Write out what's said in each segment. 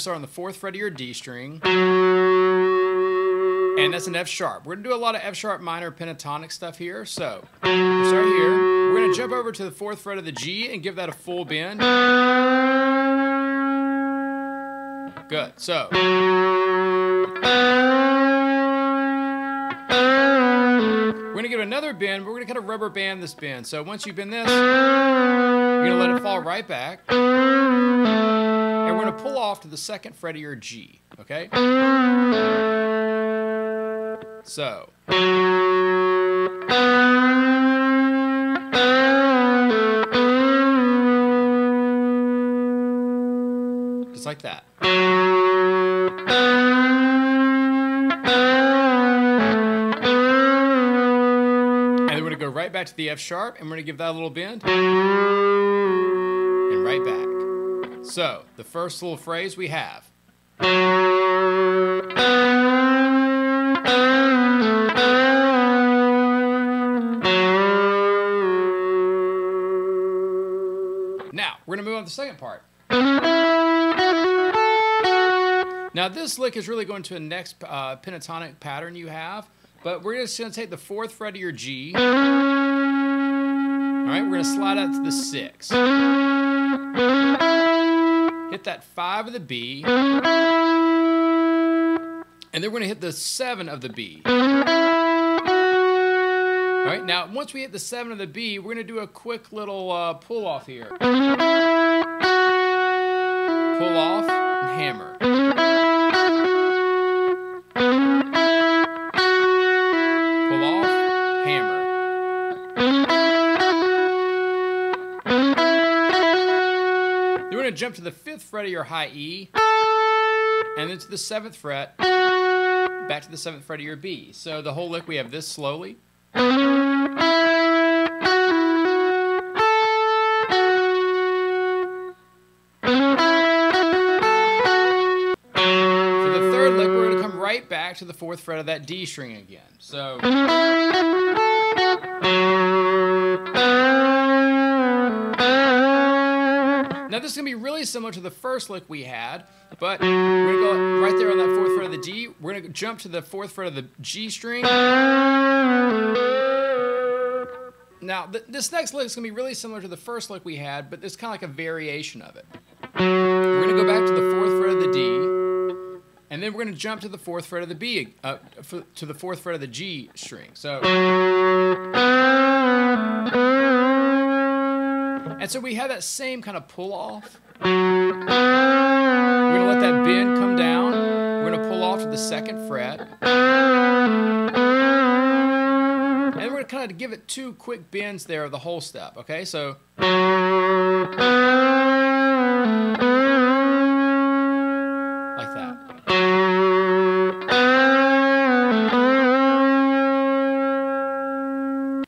to start on the 4th fret of your D string. And that's an F sharp. We're going to do a lot of F sharp minor pentatonic stuff here. So we'll start here. We're going to jump over to the 4th fret of the G and give that a full bend. Good. So. We're going to give it another bend, but we're going to kind of rubber band this bend. So once you bend this, you're going to let it fall right back. And we're going to pull off to the 2nd fret of your G. Okay? So, just like that. And then we're going to go right back to the F sharp, and we're going to give that a little bend, and right back. So, the first little phrase we have. We're going to move on to the second part. Now this lick is really going to the next pentatonic pattern you have, but we're just going to take the 4th fret of your G. All right, we're going to slide out to the 6th. Hit that 5 of the B. And then we're going to hit the 7 of the B. All right, now once we hit the 7 of the B, we're going to do a quick little pull off here. Pull off and hammer. Pull off, hammer. Then we're going to jump to the 5th fret of your high E, and then to the 7th fret, back to the 7th fret of your B. So the whole lick, we have this slowly. Back to the 4th fret of that D string again. So, now this is going to be really similar to the first lick we had, but we're going to go right there on that 4th fret of the D. We're going to jump to the 4th fret of the G string. Now, this next lick is going to be really similar to the first lick we had, but it's kind of like a variation of it. We're going to go back to the 4th fret of the D. And then we're going to jump to the 4th fret of the B, to the 4th fret of the G string. So, and so we have that same kind of pull off. We're going to let that bend come down. We're going to pull off to the 2nd fret. And we're going to kind of give it 2 quick bends there of the whole step. Okay, so.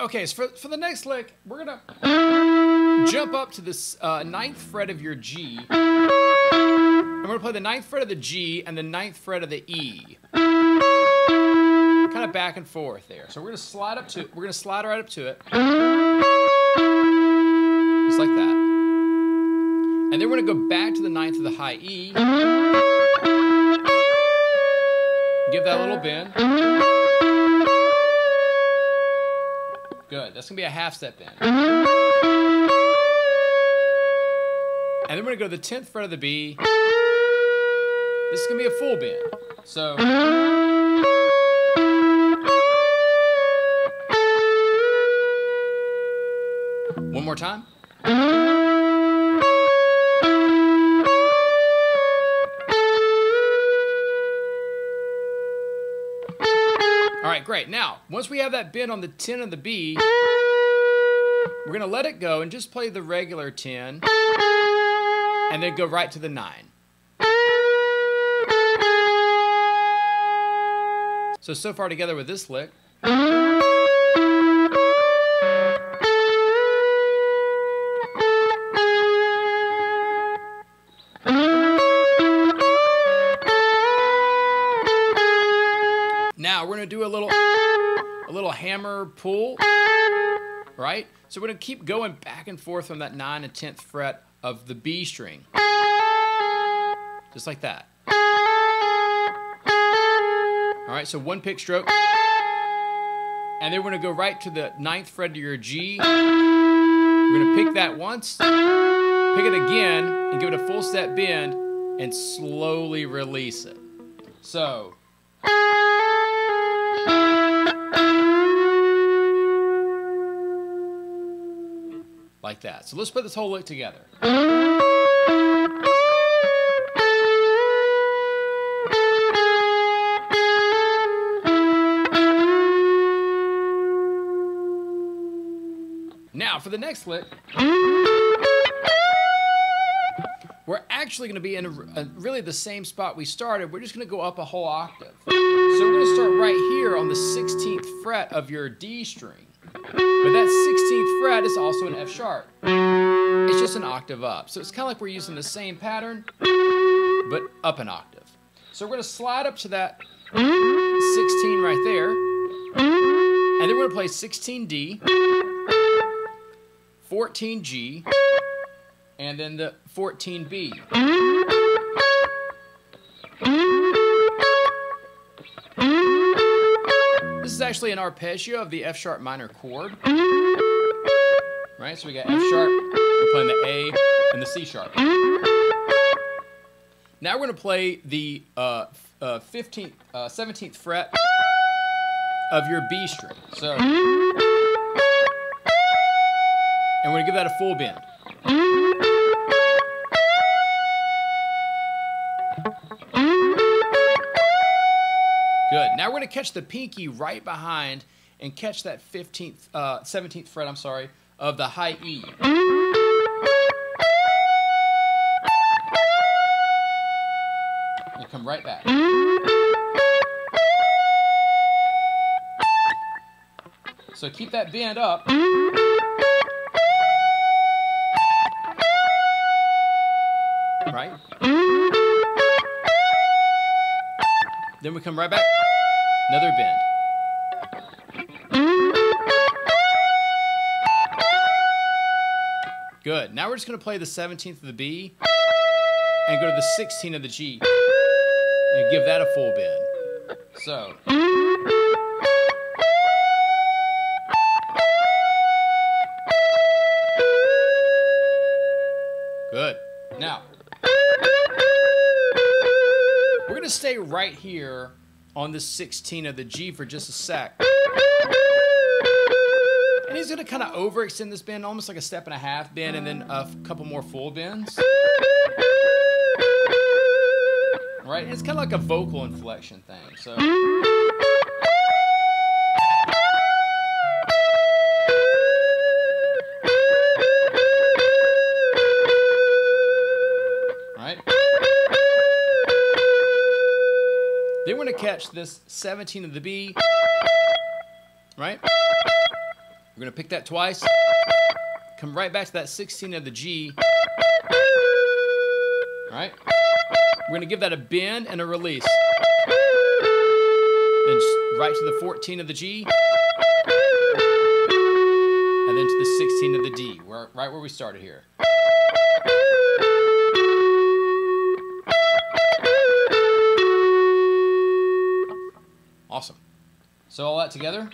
Okay, so for the next lick, we're going to jump up to this 9th fret of your G. And we're going to play the 9th fret of the G and the 9th fret of the E. Kind of back and forth there. So we're going to slide up to it. We're going to slide right up to it. Just like that. And then we're going to go back to the 9th of the high E. Give that a little bend. Good. That's going to be a half step bend. And then we're going to go to the 10th fret of the B. This is going to be a full bend. So. One more time. All right, great. Now, once we have that bend on the 10 of the B, we're going to let it go and just play the regular 10, and then go right to the 9. So far together with this lick. Now we're going to do a little hammer pull, right? So we're going to keep going back and forth from that 9 and 10th fret of the B string. just like that. All right, so one pick stroke. And then we're gonna go right to the 9th fret of your G. We're gonna pick that once, pick it again, and give it a full step bend, and slowly release it. So. Like that. So let's put this whole lick together. Now for the next lick, we're actually going to be in really the same spot we started. We're just going to go up a whole octave. So we're going to start right here on the 16th fret of your D string. But that 16th fret is also an F sharp. It's just an octave up. So it's kind of like we're using the same pattern, but up an octave. So we're going to slide up to that 16 right there. And then we're going to play 16D, 14G, and then the 14B. This is actually an arpeggio of the F sharp minor chord. Right, so we got F sharp, we're playing the A and the C sharp. Now we're going to play the 17th fret of your B string. So, and we're going to give that a full bend. Good. Now we're going to catch the pinky right behind and catch that 17th fret, I'm sorry, of the high E. And come right back. So keep that bend up. Right? Then we come right back, another bend. Good. Now we're just going to play the 17th of the B and go to the 16th of the G and give that a full bend. So. Good. Now, we're going to stay right here on the 16th of the G for just a sec. And he's going to kind of overextend this bend, almost like a step and a half bend, and then a couple more full bends. All right? And it's kind of like a vocal inflection thing. So. All right? Then we're going to catch this 17th of the B. Right? We're going to pick that twice, come right back to that 16 of the G, all right? We're going to give that a bend and a release, then just right to the 14 of the G, and then to the 16 of the D, we're right where we started here. Awesome. So all that together.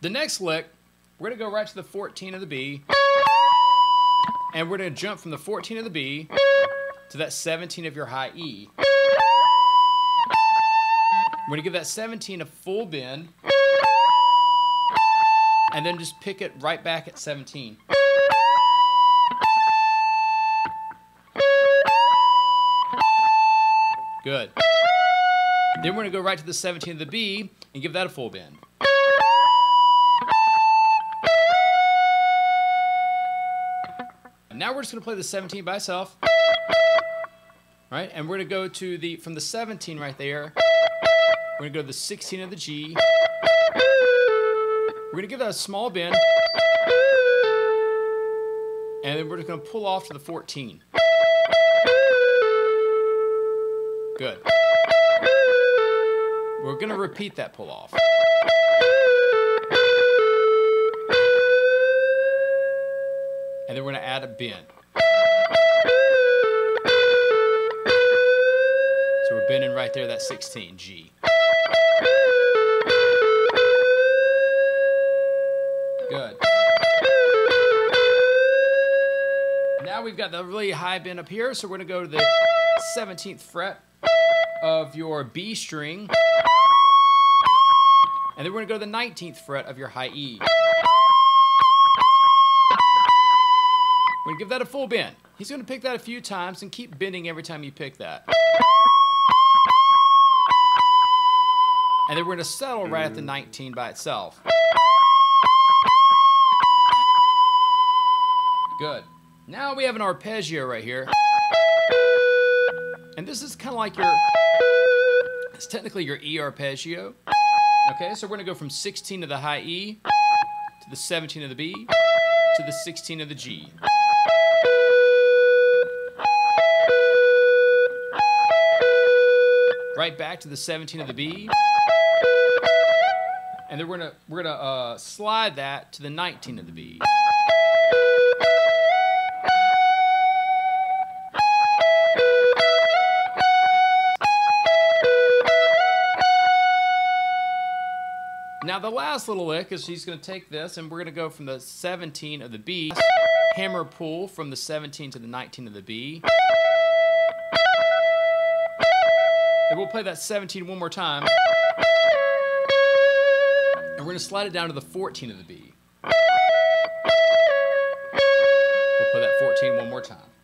The next lick, we're going to go right to the 14 of the B, and we're going to jump from the 14 of the B to that 17 of your high E. We're going to give that 17 a full bend, and then just pick it right back at 17. Good. Then we're going to go right to the 17 of the B and give that a full bend. Now we're just going to play the 17 by itself, right? And we're going to go to the, from the 17 right there, we're going to go to the 16 of the G. We're going to give that a small bend, and then we're just going to pull off to the 14. Good. We're going to repeat that pull off. And then we're going to add a bend. So we're bending right there, that's 16, G. Good. Now we've got the really high bend up here, so we're going to go to the 17th fret of your B string. And then we're going to go to the 19th fret of your high E. We're going to give that a full bend. He's going to pick that a few times and keep bending every time you pick that. And then we're going to settle right at the 19 by itself. Good. Now we have an arpeggio right here. And this is kind of like your, it's technically your E arpeggio. Okay, so we're going to go from 16 of the high E, to the 17 of the B, to the 16 of the G. Right back to the 17 of the B. And then we're gonna slide that to the 19 of the B. Now the last little lick is he's going to take this and we're going to go from the 17 of the B, hammer pull from the 17 to the 19 of the B. And we'll play that 17 one more time. And we're going to slide it down to the 14 of the B. We'll play that 14 one more time.